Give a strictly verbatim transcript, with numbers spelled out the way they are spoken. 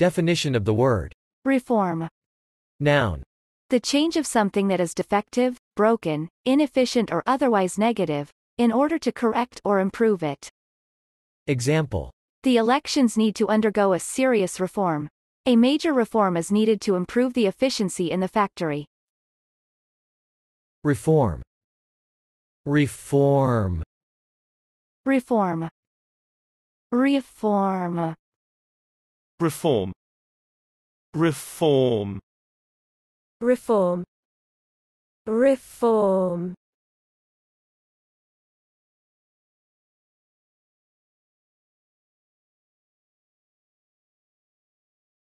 Definition of the word. Reform. Noun. The change of something that is defective, broken, inefficient or otherwise negative, in order to correct or improve it. Example. The elections need to undergo a serious reform. A major reform is needed to improve the efficiency in the factory. Reform. Reform. Reform. Reform. Reform. Reform. Reform. Reform.